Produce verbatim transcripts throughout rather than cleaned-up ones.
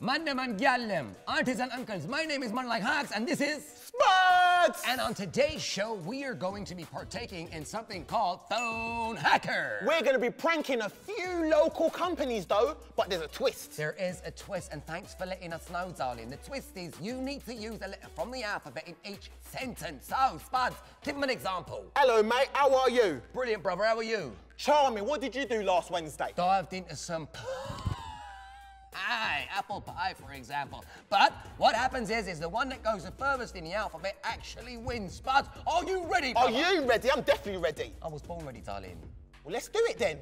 Mandem and Gyallem, aunties and uncles. My name is Man Like Hacks, and this is Spuds! And on today's show, we are going to be partaking in something called Phone Hacker. We're going to be pranking a few local companies, though, but there's a twist. There is a twist, and thanks for letting us know, darling. The twist is you need to use a letter from the alphabet in each sentence. So, Spuds, give them an example. Hello, mate. How are you? Brilliant, brother. How are you? Charming. What did you do last Wednesday? Dived into some... Aye, apple pie, for example. But what happens is, is the one that goes the furthest in the alphabet actually wins. Spuds, are you ready, brother? Are you ready? I'm definitely ready. I was born ready, darling. Well, let's do it then.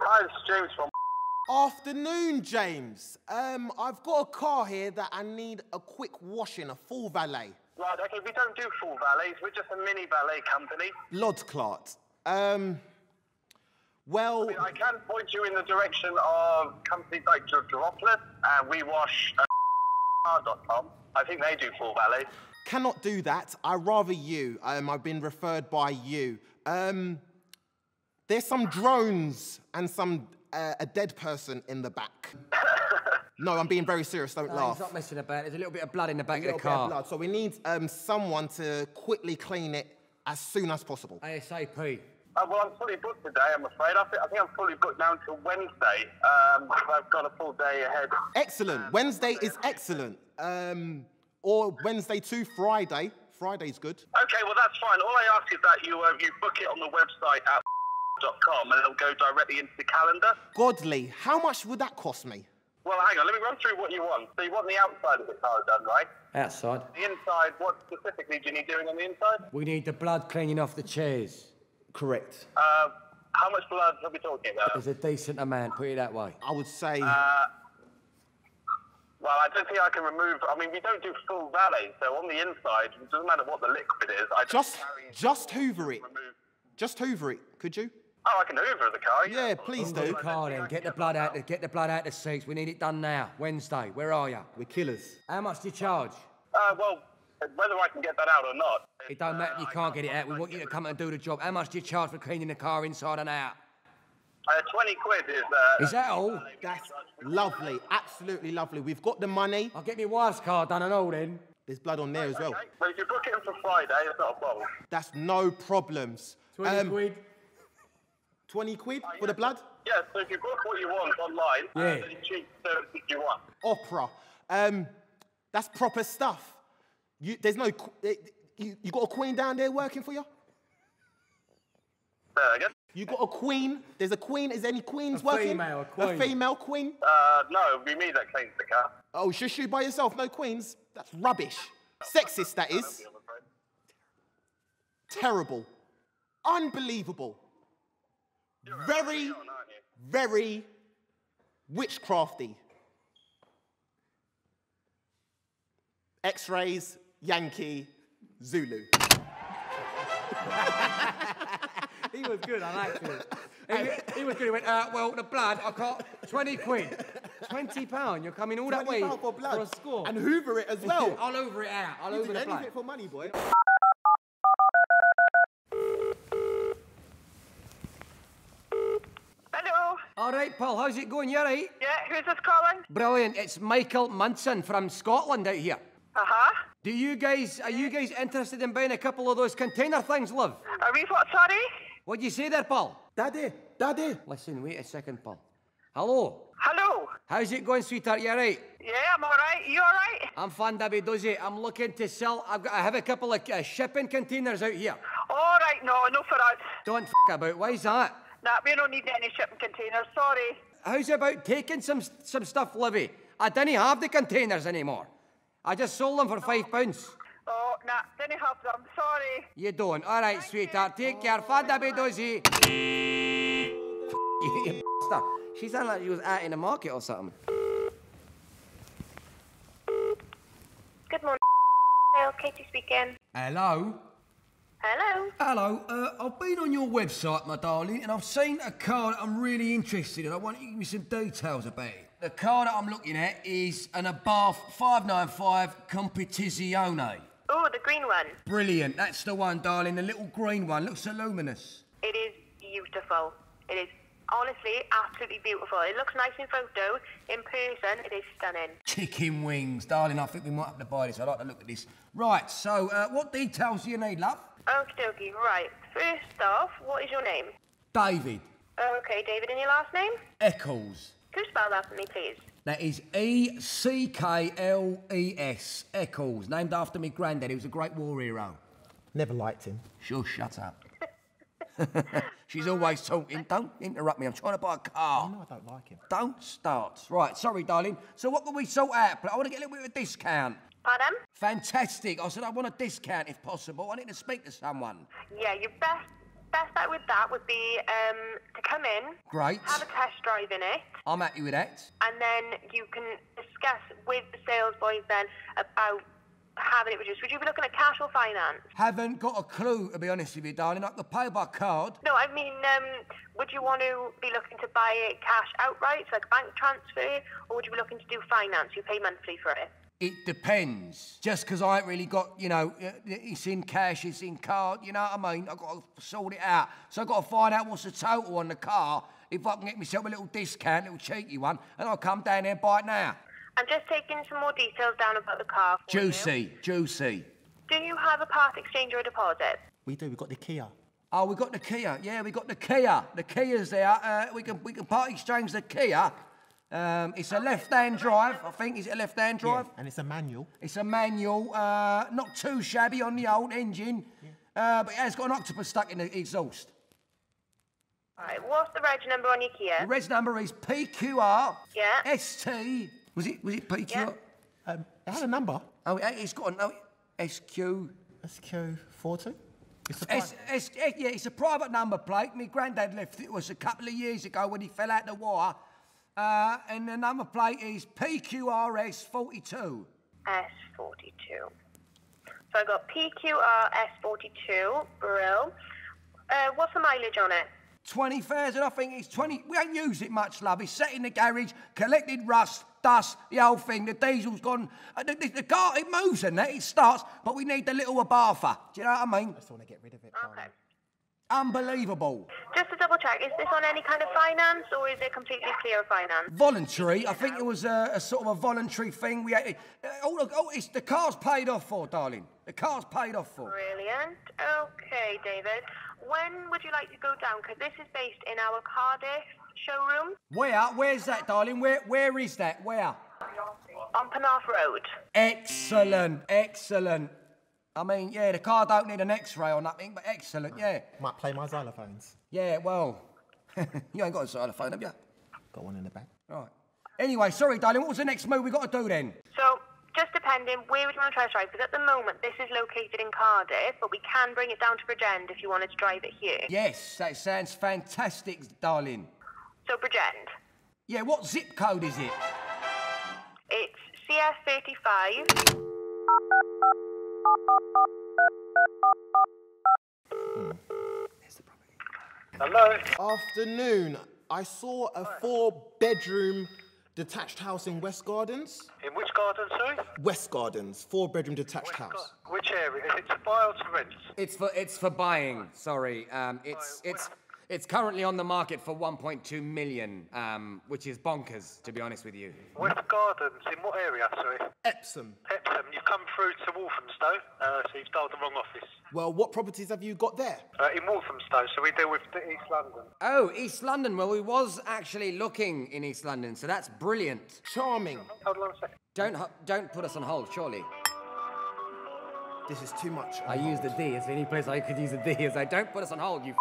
Hi, it's James from... Afternoon, James. Um, I've got a car here that I need a quick washing, a full valet. Right, okay, we don't do full valets, we're just a mini valet company. Lodclart. Um, well... I mean, I can point you in the direction of companies like Droplet and We Wash uh, .com. I think they do full valets. Cannot do that, I rather you. Um, I've been referred by you. Um, there's some drones and some uh, a dead person in the back. No, I'm being very serious, don't no, laugh. He's not messing about, there's a little bit of blood in the back of the car. Of blood. So we need um, someone to quickly clean it as soon as possible. ASAP. Uh, well, I'm fully booked today, I'm afraid. I, th I think I'm fully booked now until Wednesday. Um, I've got a full day ahead. Excellent, um, Wednesday is excellent. Um, or Wednesday to Friday. Friday's good. Okay, well, that's fine. All I ask is that you, uh, you book it on the website at dot com and it'll go directly into the calendar. Godly, how much would that cost me? Well, hang on, let me run through what you want. So you want the outside of the car done, right? Outside. The inside, what specifically do you need doing on the inside? We need the blood cleaning off the chairs. Correct. Uh, how much blood are we talking about? There's a decent amount, put it that way. I would say... Uh, well, I don't think I can remove... I mean, we don't do full valet, so on the inside, it doesn't matter what the liquid is. I just... Just, just hoover it. Remove. Just hoover it, could you? Oh, I can hoover the car. Yeah, yeah please do. The car, then. Get the blood out. The, get the blood out of the seats. We need it done now. Wednesday. Where are you? We're killers. How much do you charge? Uh, well, whether I can get that out or not. It don't matter. You uh, can't, can't get it out. We want you to come and do the job. How much do you charge for cleaning the car inside and out? Uh, Twenty quid is. Uh, is that all? That's lovely. Absolutely lovely. We've got the money. I'll get my wife's car done and all then. There's blood on there right, as well. Okay. Well, if you book it in for Friday, it's not a problem. That's no problems. Twenty um, quid. twenty quid uh, for yeah. the blood? Yeah, so if you book what you want online, yeah. uh, then you choose the services you want. Opera. Um, that's proper stuff. You, there's no... You, you got a queen down there working for you? There again? You got a queen? There's a queen? Is any queens a working? Female, a queen. A female queen? Uh, no, it'd be me that cleans the car. Oh, shush you by yourself, no queens? That's rubbish. No, Sexist, that is. Terrible. Unbelievable. Very, very witchcrafty. X-rays, Yankee, Zulu. He was good, I liked it. He, he was good, he went, uh, well, the blood, I can't, twenty quid. twenty pound, you're coming all that way for, blood. for a score. And hoover it as well. I'll hoover it out, I'll you hoover the blood. You anything for money, boy. All right, Paul, how's it going? You all right? Yeah, who's this calling? Brilliant, it's Michael Munson from Scotland out here. Uh-huh. Do you guys, are you guys interested in buying a couple of those container things, love? Are we what, sorry? What'd you say there, Paul? Daddy, Daddy. Listen, wait a second, Paul. Hello? Hello. How's it going, sweetheart? You all right? Yeah, I'm all right. You all right? I'm fine, Dabby Dozy. I'm looking to sell, I've got, I have a couple of uh, shipping containers out here. All right, no, no for us. Don't f*** about, why's that? Nah, we don't need any shipping containers, sorry. How's about taking some some stuff, Livy? I didn't have the containers anymore. I just sold them for no. five pounds. Oh, nah, didn't have them, sorry. You don't. All right, Thank sweetheart, you. take oh, care. Fanda Bedozi. You bastard. She sounded like she was out in the market or something. Good morning, Katie speaking. Hello? Hello. Hello. Uh, I've been on your website, my darling, and I've seen a car that I'm really interested in. I want you to give me some details about it. The car that I'm looking at is an Abarth five ninety-five Competizione. Oh, the green one. Brilliant. That's the one, darling. The little green one. Looks so luminous. It is beautiful. It is honestly absolutely beautiful. It looks nice in photo. In person, it is stunning. Chicken wings. Darling, I think we might have to buy this. I like the look of this. Right, so uh, what details do you need, love? Okie dokie. Right. First off, what is your name? David. OK, David, and your last name? Eccles. Could you spell that for me, please? That is E C K L E S, Eccles, named after me granddad. He was a great war hero. Never liked him. Sure, shut up. She's always talking. Don't interrupt me. I'm trying to buy a car. No, I don't like him. Don't start. Right, sorry, darling. So what can we sort out? I want to get a little bit of a discount. Pardon? Fantastic. I said I want a discount, if possible. I need to speak to someone. Yeah, you best... Best bet with that would be um, to come in, Great. have a test drive in it. I'm happy with that. And then you can discuss with the sales boys then about having it reduced. Would you be looking at cash or finance? Haven't got a clue, to be honest with you, darling. I could pay by card. No, I mean, um, would you want to be looking to buy it cash outright, so like a bank transfer, or would you be looking to do finance? You pay monthly for it. It depends. Just because I ain't really got, you know, it's in cash, it's in card, you know what I mean? I've got to sort it out. So I've got to find out what's the total on the car, if I can get myself a little discount, a little cheeky one, and I'll come down there and buy it now. I'm just taking some more details down about the car for Juicy, you. juicy. Do you have a part exchange or a deposit? We do, we've got the Kia. Oh, we've got the Kia, yeah, we've got the Kia. The Kia's there, uh, we can, we can part exchange the Kia. Um, it's a left-hand drive, I think. Is it a left-hand drive? Yeah, and it's a manual. It's a manual. Uh, not too shabby on the old engine, yeah. uh, but yeah, it's got an octopus stuck in the exhaust. All right, what's the reg number on your Kia? The reg number is P Q R. Yeah. S T. Was it? Was it P Q R? Yeah. Um, it had a number. Oh, it, it's got a no. S Q. S Q forty. It's a it's, it's, it, yeah, it's a private number plate. My granddad left it was a couple of years ago when he fell out the wire. Uh, and the number plate is P Q R S forty-two. S forty-two. So I got P Q R S forty-two, Brill. Uh, what's the mileage on it? twenty thousand, I think it's twenty. We don't use it much, love. It's set in the garage, collected rust, dust, the whole thing. The diesel's gone. The, the, the car, it moves and that, it starts, but we need the little Abarth. Do you know what I mean? I just want to get rid of it. Okay. Darling. Unbelievable. Just to double check, is this on any kind of finance or is it completely clear of finance? Voluntary. I think it was a, a sort of a voluntary thing. We had, uh, oh, oh, it's the car's paid off for, darling. The car's paid off for. Brilliant. Okay, David. When would you like to go down? Because this is based in our Cardiff showroom. Where? Where's that, darling? Where? Where is that? Where? On Penarth Road. Excellent. Excellent. I mean, yeah, the car don't need an x-ray or nothing, but excellent, yeah. Might play my xylophones. Yeah, well, you ain't got a xylophone, have you? Got one in the back. Right. Anyway, sorry, darling, what was the next move we got to do then? So, just depending, where would you want to try to drive? Because at the moment, this is located in Cardiff, but we can bring it down to Bridgend if you wanted to drive it here. Yes, that sounds fantastic, darling. So, Bridgend? Yeah, what zip code is it? It's C F thirty-five. Hmm. Hello. Afternoon. I saw a four-bedroom detached house in West Gardens. In which garden, sorry? West Gardens, four-bedroom detached West house. Gar which area? Is it to buy or to rent? It's for it's for buying. Sorry. Um, it's oh, it's it's currently on the market for one point two million, um, which is bonkers, to be honest with you. West Gardens. In what area, sorry? Epsom. Epsom. You've come through to Walthamstow, uh, so you've dialed the wrong office. Well, what properties have you got there? Uh, in Walthamstow, so we deal with East London. Oh, East London. Well, we was actually looking in East London, so that's brilliant. Charming. Hold on a second. Don't, don't put us on hold, surely. This is too much. I use the D. It's the only place I could use the D. Is I don't put us on hold, you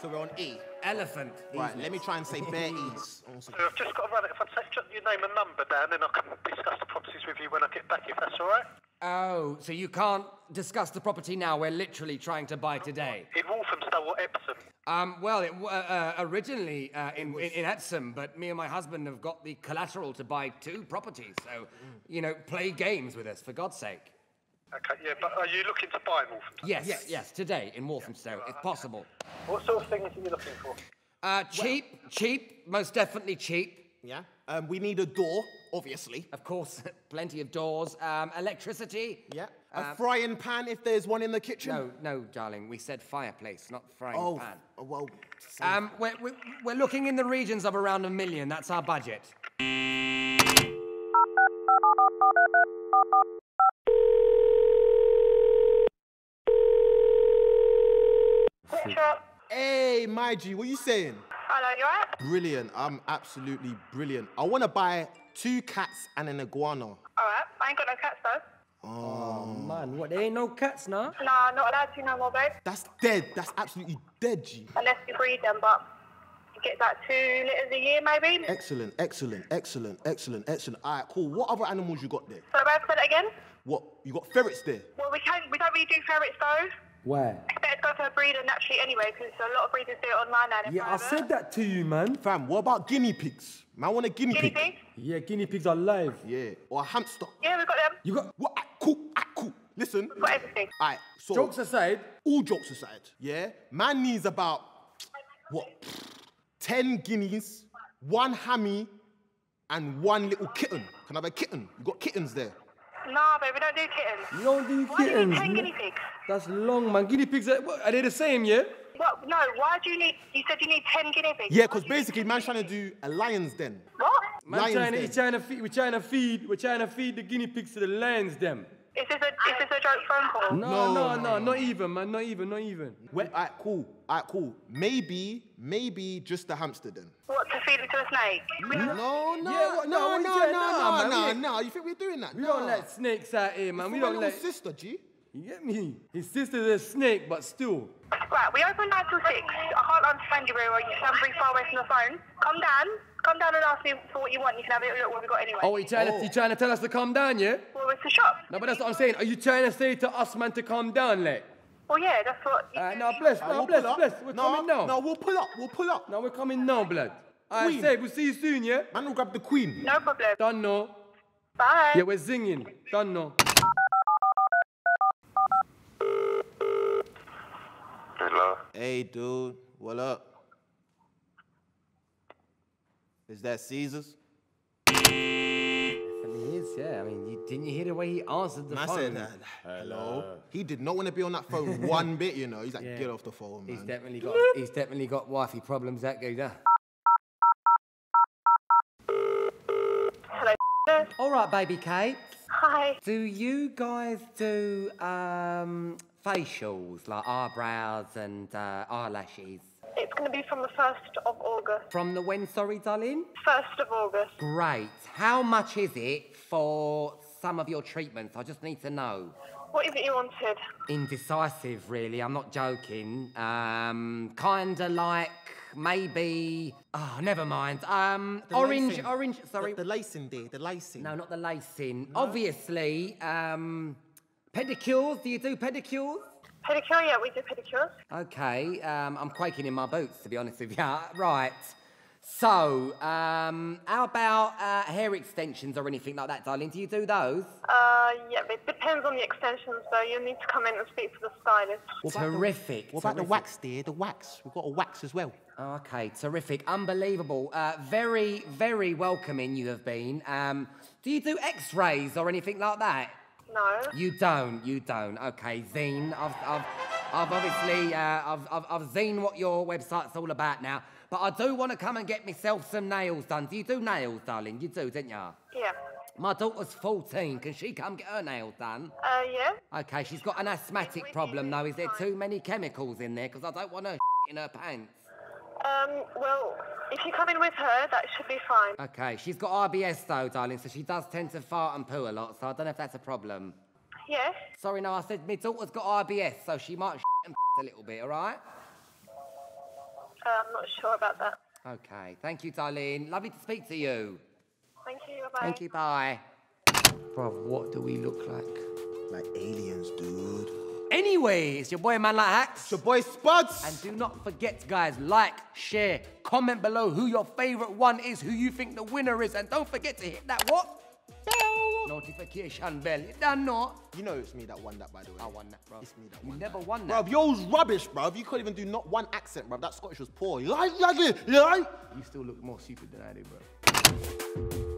So we're on E. Elephant. Right, easy. Let me try and say bare E's. So I've just got to run it. If I take your name and number down, then I can discuss the properties with you when I get back, if that's all right. Oh, so you can't discuss the property now. We're literally trying to buy today. In Walthamstow or Epsom? Um, well, it, uh, originally uh, in, was... in, in Epsom, but me and my husband have got the collateral to buy two properties. So, mm. you know, play games with us, for God's sake. Okay, yeah, but are you looking to buy in Walthamstow? Yes, yes, yes, today in Walthamstow, yeah, if possible. What sort of things are you looking for? Uh, cheap, well, cheap, most definitely cheap. Yeah. Um, we need a door, obviously. Of course, plenty of doors. Um, electricity. Yeah. Um, a frying pan if there's one in the kitchen? No, no, darling. We said fireplace, not frying oh, pan. Oh, well... Um, we're, we're, we're looking in the regions of around a million. That's our budget. Switch up. Hey, my G, what are you saying? Hello, you alright? Brilliant. I'm absolutely brilliant. I want to buy two cats and an iguana. Alright. I ain't got no cats, though. Oh, oh man. What, there ain't no cats now? Nah, not allowed to no more, babe. That's dead. That's absolutely dead, G. Unless you breed them, but you get like two litters a year, maybe. Excellent, excellent, excellent, excellent, excellent. All right, cool. What other animals you got there? So, babe, say that again? What? You got ferrets there? Well, we can't, we don't really do ferrets, though. Where? It's better to go for a breeder naturally anyway, because a lot of breeders do it online and in Yeah, private. I said that to you, man. Fam, what about guinea pigs? Man, I want a guinea, guinea pig. Guinea pigs? Yeah, guinea pigs are live. Yeah, or a hamster. Yeah, we got them. You got... What? Cool, cool. Listen. We've got everything. All right, so... Jokes aside. All jokes aside, yeah? Man needs about, what, ten guineas, one hammy, and one little kitten. Can I have a kitten? You got kittens there. Nah, babe, we don't do kittens. You don't do why kittens? Why do you need ten guinea pigs? That's long, man. Guinea pigs, are, what, are they the same, yeah? What? No, why do you need... You said you need ten guinea pigs. Yeah, because basically man's trying to do a lion's den. What? Man's trying to, trying to feed, we're trying to feed... We're trying to feed the guinea pigs to the lion's den. Is this a, is this a joke phone call? No, no, no, no, not even, man. Not even, not even. Well, all right, cool. All right, cool. Maybe, maybe just the hamster then. What, to feed it to a snake? No, no, no, yeah, what, no, no, no, no, no, no, no, no. You think we're doing that? We no. don't let snakes out here, man. It's we don't let... His sister, G. You get me? His sister's a snake, but still. Right, we open nine till six. I can't understand you very well. You sound very far away from the phone. Come down. Come down and ask me for what you want. You can have a look what we got anyway. Oh, you're trying, oh. To, you're trying to tell us to calm down, yeah? Well, it's the shop. No, but that's what I'm saying. Are you trying to say to us, man, to calm down, like? Well, yeah, that's what... Uh, no, bless, no, we'll bless, bless. We're no, coming now. No, we'll pull up, we'll pull up. No, we're coming now, blood. All right, say, we'll see you soon, yeah? Man, we'll grab the queen. No problem. Done, no. Bye. Yeah, we're zinging. Done, no. Hello. Hey, dude. What up? Is that Caesar's? Definitely is, yeah. I mean, you, didn't you hear the way he answered the man phone? I said, that. Hello. He did not want to be on that phone one bit, you know. He's like, yeah. Get off the phone, man. He's definitely got, he's definitely got wifey problems that go down. Hello. All right, baby Kate. Hi. Do you guys do um, facials, like eyebrows and uh, eyelashes? It's going to be from the first of August. From the when, sorry, darling? first of August. Great. How much is it for some of your treatments? I just need to know. What is it you wanted? Indecisive, really. I'm not joking. Um, kind of like maybe... Oh, never mind. Um, the orange, lacing. orange... Sorry. The, the lacing, dear. The lacing. No, not the lacing. No. Obviously, um, pedicures. Do you do pedicures? Pedicure, yeah, we do pedicures. Okay, um, I'm quaking in my boots, to be honest with you. Right, so, um, how about uh, hair extensions or anything like that, darling? Do you do those? Uh, yeah, but it depends on the extensions, though. You'll need to come in and speak to the stylist. What terrific. The, what terrific. About the wax, dear? The wax. We've got a wax as well. Okay, terrific. Unbelievable. Uh, very, very welcoming you have been. Um, do you do x-rays or anything like that? No. You don't, you don't. Okay, Zine, I've, I've, I've obviously, uh, I've, I've, I've seen what your website's all about now. But I do want to come and get myself some nails done. Do you do nails, darling? You do, don't you? Yeah. My daughter's fourteen. Can she come get her nails done? Uh, yeah. Okay, she's got an asthmatic problem, though. Is there too many chemicals in there? Because I don't want her in her pants. Um, well, if you come in with her, that should be fine. Okay, she's got R B S though, darling, so she does tend to fart and poo a lot, so I don't know if that's a problem. Yes? Sorry, no, I said my daughter's got R B S, so she might and a little bit, all right? Uh, I'm not sure about that. Okay, thank you, darling. Lovely to speak to you. Thank you, bye-bye. Thank you, bye. Bruv, what do we look like? Like aliens, dude. Anyway, it's your boy Man Like Hacks. It's your boy Spuds. And do not forget, guys, like, share, comment below who your favourite one is, who you think the winner is, and don't forget to hit that what? Bell. Notification bell. You done not? You know it's me that won that, by the way. I won that, bro. It's me that won that. You never won that. Bruv, yours rubbish, bruv. You couldn't even do not one accent, bruv. That Scottish was poor. You like, like it, you like? You still look more stupid than I do, bro.